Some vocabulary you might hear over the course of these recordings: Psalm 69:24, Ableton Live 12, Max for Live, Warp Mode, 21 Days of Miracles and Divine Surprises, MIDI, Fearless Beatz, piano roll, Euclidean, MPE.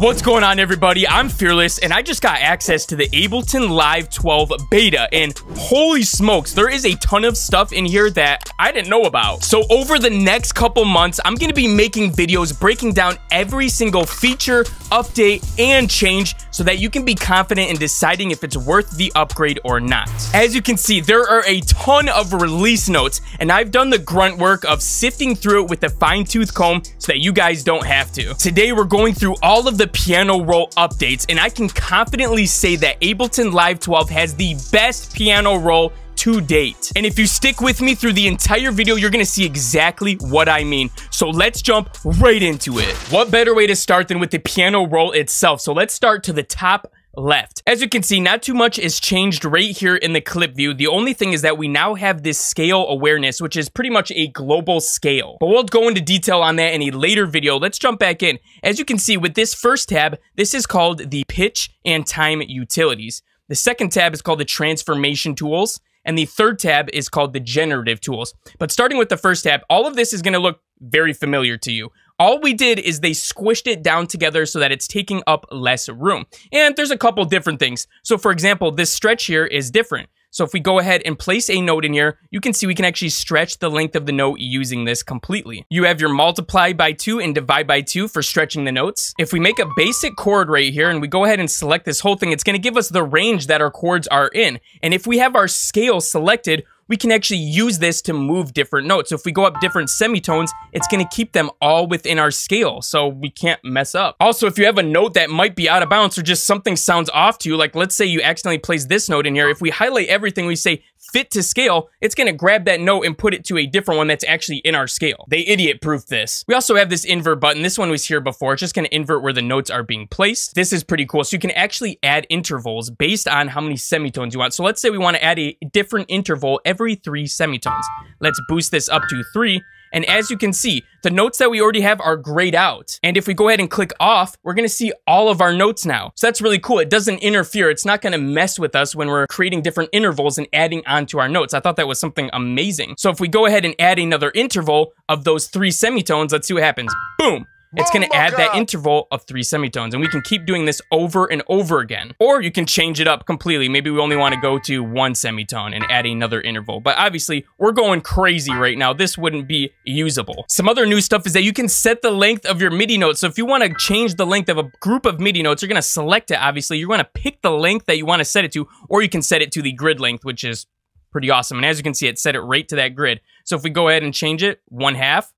What's going on, everybody? I'm Fearless, and I just got access to the Ableton Live 12 beta, and holy smokes, there is a ton of stuff in here that I didn't know about. So over the next couple months, I'm gonna be making videos breaking down every single feature, update, and change so that you can be confident in deciding if it's worth the upgrade or not. As you can see, there are a ton of release notes, and I've done the grunt work of sifting through it with a fine-tooth comb so that you guys don't have to. Today, we're going through all of the piano roll updates, and I can confidently say that Ableton Live 12 has the best piano roll to date. And if you stick with me through the entire video, you're gonna see exactly what I mean. So let's jump right into it. What better way to start than with the piano roll itself? So let's start to the top left. As you can see, not too much is changed right here in the clip view. The only thing is that we now have this scale awareness, which is pretty much a global scale, but we'll go into detail on that in a later video. Let's jump back in. As you can see, with this first tab, this is called the pitch and time utilities. The second tab is called the transformation tools, and the third tab is called the generative tools. But starting with the first tab, all of this is going to look very familiar to you. All we did is they squished it down together so that it's taking up less room. And there's a couple different things. So for example, this stretch here is different. So if we go ahead and place a note in here, you can see we can actually stretch the length of the note using this completely. You have your multiply by 2 and divide by 2 for stretching the notes. If we make a basic chord right here and we go ahead and select this whole thing, it's going to give us the range that our chords are in. And if we have our scale selected, we can actually use this to move different notes. So if we go up different semitones, it's gonna keep them all within our scale, so we can't mess up. Also, if you have a note that might be out of bounds or just something sounds off to you, like let's say you accidentally place this note in here, if we highlight everything, we say fit to scale, it's gonna grab that note and put it to a different one that's actually in our scale. They idiot-proofed this. We also have this invert button. This one was here before. It's just gonna invert where the notes are being placed. This is pretty cool. So you can actually add intervals based on how many semitones you want. So let's say we wanna add a different interval every 3 semitones. Let's boost this up to 3. And as you can see, the notes that we already have are grayed out. And if we go ahead and click off, we're gonna see all of our notes now. So that's really cool. It doesn't interfere. It's not gonna mess with us when we're creating different intervals and adding onto our notes. I thought that was something amazing. So if we go ahead and add another interval of those 3 semitones, let's see what happens. Boom. It's gonna add that interval of 3 semitones, and we can keep doing this over and over again. Or you can change it up completely. Maybe we only wanna go to 1 semitone and add another interval. But obviously, we're going crazy right now. This wouldn't be usable. Some other new stuff is that you can set the length of your MIDI notes. So if you wanna change the length of a group of MIDI notes, you're gonna select it, obviously. You're gonna pick the length that you wanna set it to, or you can set it to the grid length, which is pretty awesome. And as you can see, it set it right to that grid. So if we go ahead and change it, 1/2,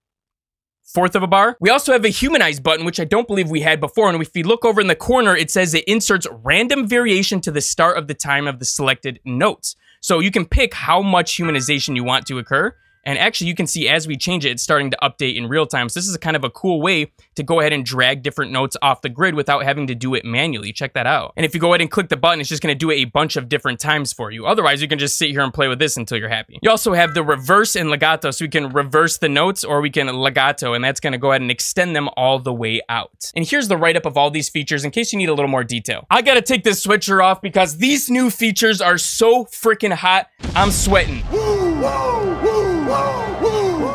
1/4 of a bar. We also have a humanize button, which I don't believe we had before. And if you look over in the corner, it says it inserts random variation to the start of the time of the selected notes. So you can pick how much humanization you want to occur. And actually, you can see as we change it, it's starting to update in real time. So this is kind of a cool way to go ahead and drag different notes off the grid without having to do it manually. Check that out. And if you go ahead and click the button, it's just going to do it a bunch of different times for you. Otherwise, you can just sit here and play with this until you're happy. You also have the reverse and legato. So we can reverse the notes, or we can legato, and that's going to go ahead and extend them all the way out. And here's the write-up of all these features in case you need a little more detail. I got to take this switcher off because these new features are so freaking hot. I'm sweating.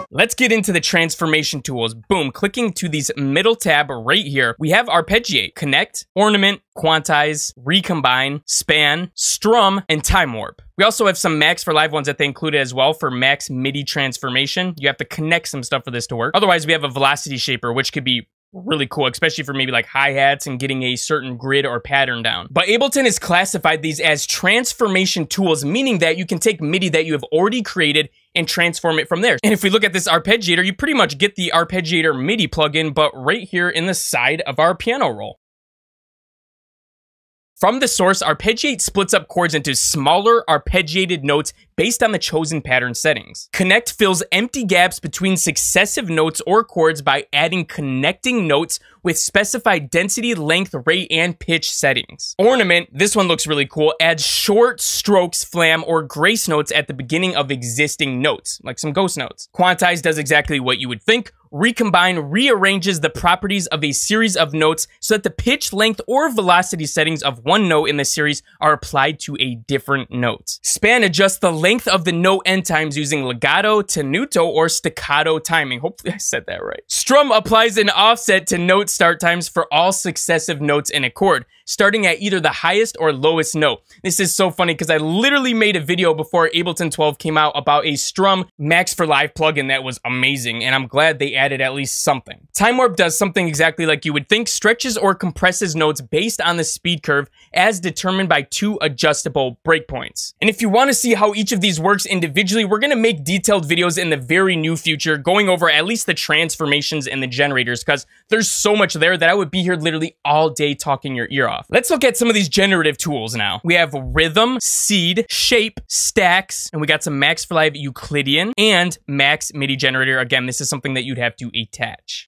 Let's get into the transformation tools. Boom, clicking to these middle tab right here. We have arpeggiate, connect, ornament, quantize, recombine, span, strum, and time warp. We also have some Max for Live ones that they included as well for max MIDI transformation. You have to connect some stuff for this to work. Otherwise, we have a velocity shaper, which could be really cool, especially for maybe like hi-hats and getting a certain grid or pattern down. But Ableton has classified these as transformation tools, meaning that you can take MIDI that you have already created and transform it from there. And if we look at this arpeggiator, you pretty much get the arpeggiator MIDI plugin, but right here in the side of our piano roll. From the source, arpeggiate splits up chords into smaller arpeggiated notes based on the chosen pattern settings. Connect fills empty gaps between successive notes or chords by adding connecting notes with specified density, length, rate, and pitch settings. Ornament, this one looks really cool, adds short strokes, flam, or grace notes at the beginning of existing notes, like some ghost notes. Quantize does exactly what you would think. Recombine rearranges the properties of a series of notes so that the pitch, length, or velocity settings of one note in the series are applied to a different note. Span adjusts the length length of the note end times using legato, tenuto, or staccato timing. Hopefully I said that right. Strum applies an offset to note start times for all successive notes in a chord, starting at either the highest or lowest note. This is so funny because I literally made a video before Ableton 12 came out about a Strum Max for Live plugin that was amazing, and I'm glad they added at least something. Time Warp does something exactly like you would think, stretches or compresses notes based on the speed curve as determined by two adjustable breakpoints. And if you want to see how each of these works individually, we're going to make detailed videos in the very new future going over at least the transformations and the generators, because there's so much there that I would be here literally all day talking your ear off. Let's look at some of these generative tools now. We have Rhythm, Seed, Shape, Stacks, and we got some Max for Live Euclidean and Max MIDI Generator. Again, this is something that you'd have to attach.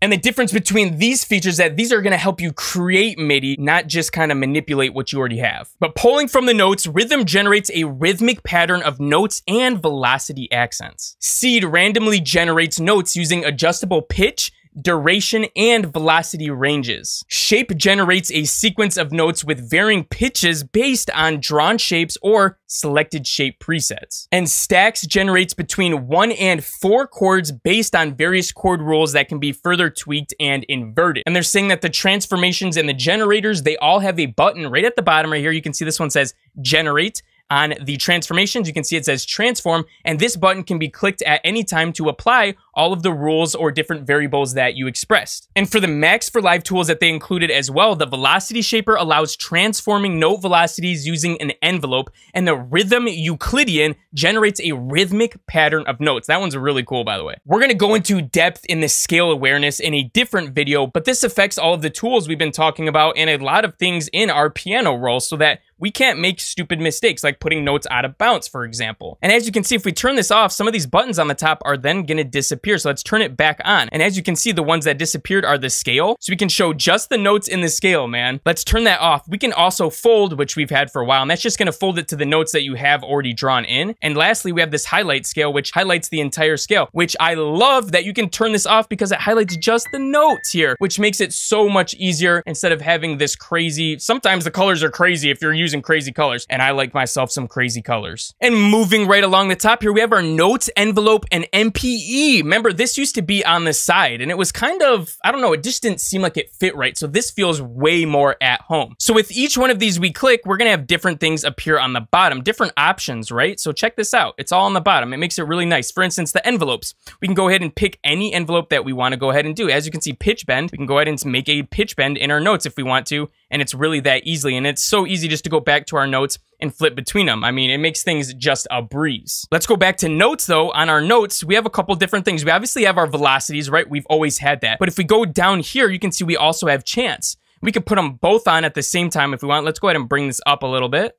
And the difference between these features is that these are going to help you create MIDI, not just kind of manipulate what you already have. But pulling from the notes, Rhythm generates a rhythmic pattern of notes and velocity accents. Seed randomly generates notes using adjustable pitch, duration, and velocity ranges. Shape generates a sequence of notes with varying pitches based on drawn shapes or selected shape presets. And Stacks generates between 1 and 4 chords based on various chord rules that can be further tweaked and inverted. And they're saying that the transformations and the generators, they all have a button right at the bottom right here. You can see this one says Generate. On the transformations, you can see it says Transform, and this button can be clicked at any time to apply all of the rules or different variables that you expressed. And for the Max for Live tools that they included as well, the Velocity Shaper allows transforming note velocities using an envelope, and the Rhythm Euclidean generates a rhythmic pattern of notes. That one's really cool, by the way. We're gonna go into depth in the scale awareness in a different video, but this affects all of the tools we've been talking about and a lot of things in our piano roll so that we can't make stupid mistakes like putting notes out of bounds, for example. And as you can see, if we turn this off, some of these buttons on the top are then gonna disappear. So let's turn it back on. And as you can see, the ones that disappeared are the scale. So we can show just the notes in the scale, man. Let's turn that off. We can also fold, which we've had for a while, and that's just gonna fold it to the notes that you have already drawn in. And lastly, we have this highlight scale, which highlights the entire scale, which I love that you can turn this off because it highlights just the notes here, which makes it so much easier instead of having this crazy, sometimes the colors are crazy if you're using crazy colors, and I like myself some crazy colors. And moving right along the top here, we have our notes, envelope, and MPE. Remember, this used to be on the side, and it was kind of, I don't know, it just didn't seem like it fit right, so this feels way more at home. So with each one of these we click, we're gonna have different things appear on the bottom, different options, right? So check this out, it's all on the bottom. It makes it really nice. For instance, the envelopes, we can go ahead and pick any envelope that we wanna go ahead and do. As you can see, pitch bend, we can go ahead and make a pitch bend in our notes if we want to, and it's really that easily, and it's so easy just to go back to our notes and flip between them. I mean, it makes things just a breeze. Let's go back to notes though. On our notes, we have a couple different things. We obviously have our velocities, right? We've always had that. But if we go down here, you can see we also have chants. We could put them both on at the same time if we want. Let's go ahead and bring this up a little bit.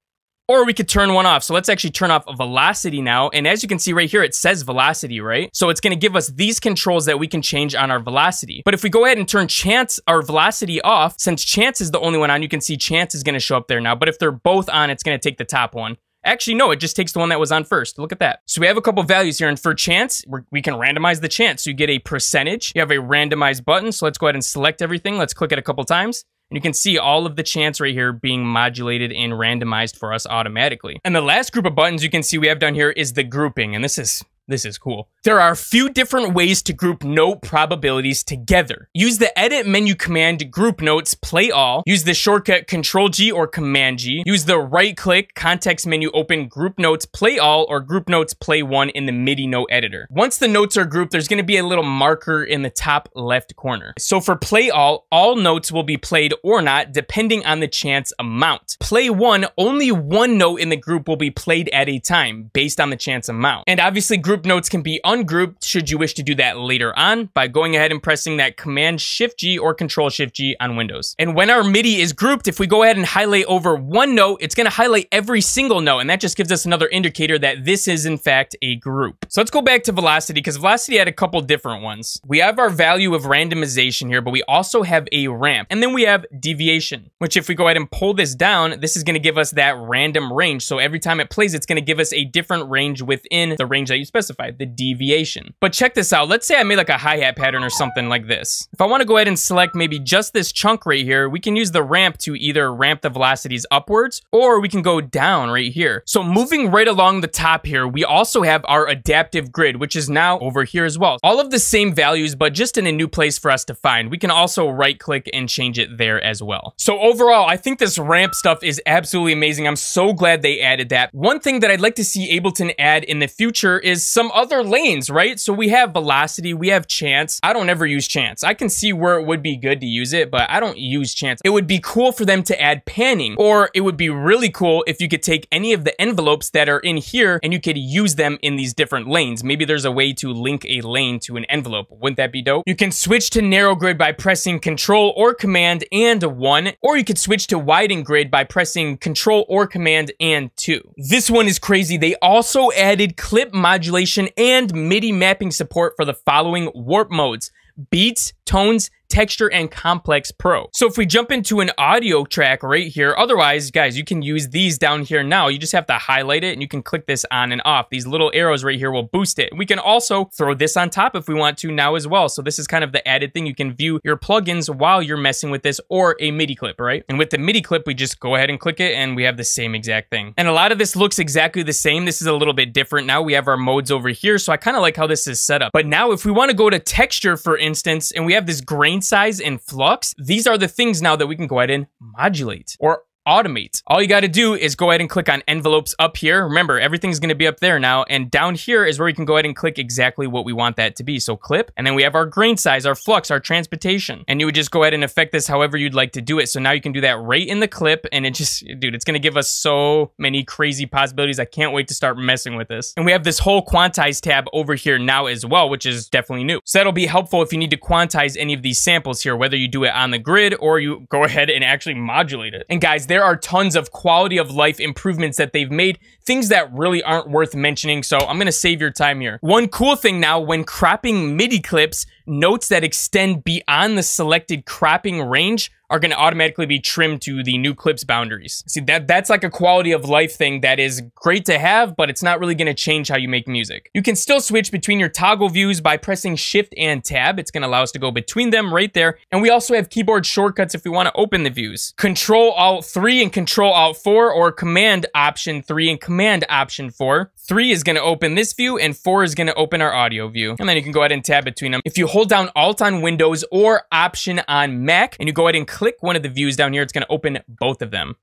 Or we could turn one off. So let's actually turn off velocity now. And as you can see right here, it says velocity, right? So it's gonna give us these controls that we can change on our velocity. But if we go ahead and turn chants or velocity off, since chants is the only one on, you can see chants is gonna show up there now. But if they're both on, it's gonna take the top one. Actually, no, it just takes the one that was on first. Look at that. So we have a couple values here, and for chance, we can randomize the chance. So you get a percentage, you have a randomized button. So let's go ahead and select everything. Let's click it a couple times. And you can see all of the chants right here being modulated and randomized for us automatically. And the last group of buttons you can see we have down here is the grouping, and this is cool. There are a few different ways to group note probabilities together. Use the edit menu command, group notes, play all. Use the shortcut Control G or Command G. Use the right click context menu, open group notes, play all, or group notes, play one in the MIDI note editor. Once the notes are grouped, there's gonna be a little marker in the top left corner. So for play all notes will be played or not depending on the chance amount. Play one, only one note in the group will be played at a time based on the chance amount. And obviously group notes can be ungrouped should you wish to do that later on by going ahead and pressing that Command Shift G or Control Shift G on Windows. And when our MIDI is grouped, if we go ahead and highlight over one note, it's gonna highlight every single note, and that just gives us another indicator that this is in fact a group. So let's go back to velocity, because velocity had a couple different ones. We have our value of randomization here, but we also have a ramp, and then we have deviation, which if we go ahead and pull this down, this is gonna give us that random range. So every time it plays, it's gonna give us a different range within the range that you specify, the DV deviation. But check this out. Let's say I made like a hi-hat pattern or something like this. If I want to go ahead and select maybe just this chunk right here, we can use the ramp to either ramp the velocities upwards, or we can go down right here. So moving right along the top here, we also have our adaptive grid, which is now over here as well. All of the same values, but just in a new place for us to find. We can also right click and change it there as well. So overall, I think this ramp stuff is absolutely amazing. I'm so glad they added that. One thing that I'd like to see Ableton add in the future is some other lanes, right? So we have velocity, we have chance. I don't ever use chance. I can see where it would be good to use it, but I don't use chance. It would be cool for them to add panning, or it would be really cool if you could take any of the envelopes that are in here and you could use them in these different lanes. Maybe there's a way to link a lane to an envelope. Wouldn't that be dope? You can switch to narrow grid by pressing Control or Command and 1, or you could switch to widen grid by pressing Control or Command and 2. This one is crazy. They also added clip modulation and MIDI mapping support for the following warp modes: beats, tones, texture, and complex pro. So if we jump into an audio track right here, otherwise, guys, you can use these down here now. You just have to highlight it and you can click this on and off. These little arrows right here will boost it. We can also throw this on top if we want to now as well. So this is kind of the added thing. You can view your plugins while you're messing with this, or a MIDI clip, right? And with the MIDI clip, we just go ahead and click it and we have the same exact thing. And a lot of this looks exactly the same. This is a little bit different. Now we have our modes over here. So I kind of like how this is set up. But now if we want to go to texture, for instance, and we have this grain size and flux, these are the things now that we can go ahead and modulate or automate. All you got to do is go ahead and click on envelopes up here. Remember, everything's going to be up there now, and down here is where we can go ahead and click exactly what we want that to be. So clip, and then we have our grain size, our flux, our transportation, and you would just go ahead and affect this however you'd like to do it. So now you can do that right in the clip, and it just, dude, it's going to give us so many crazy possibilities. I can't wait to start messing with this. And we have this whole quantize tab over here now as well, which is definitely new. So that'll be helpful if you need to quantize any of these samples here, whether you do it on the grid or you go ahead and actually modulate it. And guys, there are tons of quality of life improvements that they've made, things that really aren't worth mentioning, so I'm gonna save your time here. One cool thing now, when cropping MIDI clips, notes that extend beyond the selected cropping range are going to automatically be trimmed to the new clip's boundaries. See, that's like a quality of life thing that is great to have, but it's not really going to change how you make music. You can still switch between your toggle views by pressing Shift and Tab. It's going to allow us to go between them right there. And we also have keyboard shortcuts if we want to open the views. Control-Alt-3 and Control-Alt-4, or Command-Option-3 and Command-Option-4. 3 is going to open this view, and 4 is going to open our audio view. And then you can go ahead and tab between them. If you hold down Alt on Windows or Option on Mac, and you go ahead and click one of the views down here, it's going to open both of them.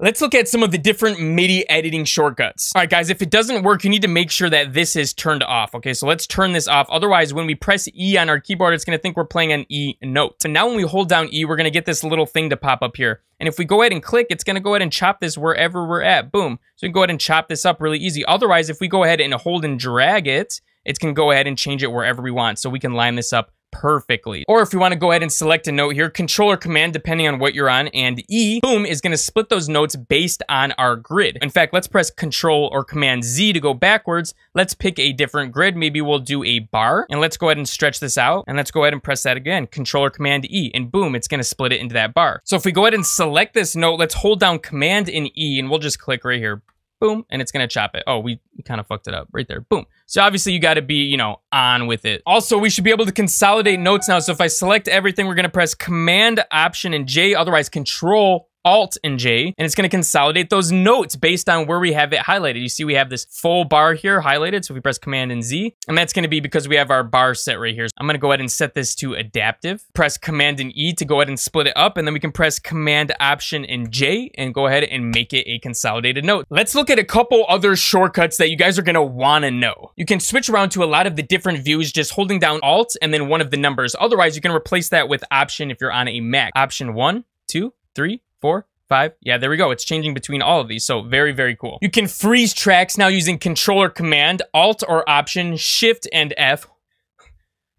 Let's look at some of the different MIDI editing shortcuts. All right, guys, if it doesn't work, you need to make sure that this is turned off. Okay, so let's turn this off. Otherwise, when we press E on our keyboard, it's going to think we're playing an E note. So now when we hold down E, we're going to get this little thing to pop up here. And if we go ahead and click, it's going to go ahead and chop this wherever we're at. Boom. So we can go ahead and chop this up really easy. Otherwise, if we go ahead and hold and drag it, it's going to go ahead and change it wherever we want. So we can line this up perfectly. Or if you want to go ahead and select a note here, Control or Command, depending on what you're on, and E, boom, is going to split those notes based on our grid. In fact, let's press Control or Command Z to go backwards. Let's pick a different grid. Maybe we'll do a bar, and let's go ahead and stretch this out, and let's go ahead and press that again, Control or Command E, and boom, it's going to split it into that bar. So if we go ahead and select this note, let's hold down Command and E, and we'll just click right here. Boom, and it's gonna chop it. Oh, we kind of fucked it up right there. Boom. So obviously you gotta be, you know, on with it. Also, we should be able to consolidate notes now. So if I select everything, we're gonna press Command, Option, and J, otherwise Control, Alt, and J, and it's gonna consolidate those notes based on where we have it highlighted. You see we have this full bar here highlighted, so if we press Command and Z, and that's gonna be because we have our bar set right here. So I'm gonna go ahead and set this to adaptive, press Command and E to go ahead and split it up, and then we can press Command, Option, and J, and go ahead and make it a consolidated note. Let's look at a couple other shortcuts that you guys are gonna wanna know. You can switch around to a lot of the different views just holding down Alt and then one of the numbers. Otherwise, you can replace that with Option if you're on a Mac. Option 1, 2, 3, 4, 5. Yeah, there we go. It's changing between all of these. So very, very cool. You can freeze tracks now using Control or Command, Alt or Option, Shift and F.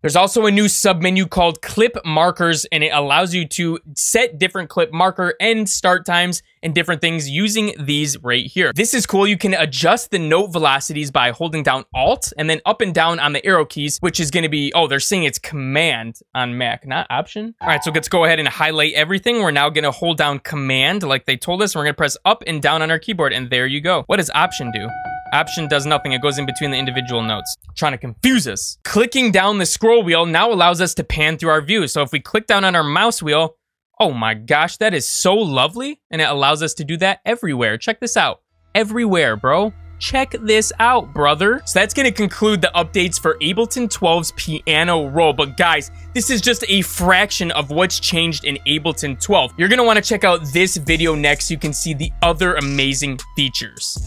There's also a new submenu called Clip Markers, and it allows you to set different clip marker and start times and different things using these right here. This is cool. You can adjust the note velocities by holding down Alt and then up and down on the arrow keys, which is going to be, oh, they're saying it's Command on Mac, not Option. All right, so let's go ahead and highlight everything. We're now going to hold down Command like they told us. We're going to press up and down on our keyboard, and there you go. What does Option do? Option does nothing. It goes in between the individual notes, trying to confuse us. Clicking down the scroll wheel now allows us to pan through our view. So if we click down on our mouse wheel, oh my gosh, that is so lovely. And it allows us to do that everywhere. Check this out. Everywhere, bro. Check this out, brother. So that's gonna conclude the updates for Ableton 12's piano roll. But guys, this is just a fraction of what's changed in Ableton 12. You're gonna wanna check out this video next so you can see the other amazing features.